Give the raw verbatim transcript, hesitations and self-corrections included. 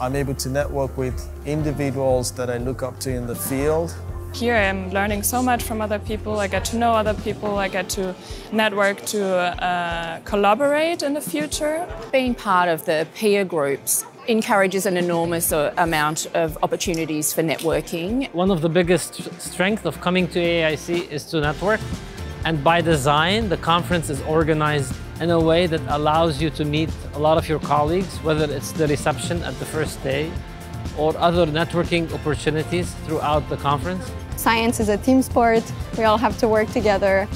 I'm able to network with individuals that I look up to in the field. Here I'm learning so much from other people. I get to know other people, I get to network to uh, collaborate in the future. Being part of the peer groups encourages an enormous amount of opportunities for networking. One of the biggest strengths of coming to A A I C is to network, and by design the conference is organized in a way that allows you to meet a lot of your colleagues, whether it's the reception at the first day or other networking opportunities throughout the conference. Science is a team sport. We all have to work together.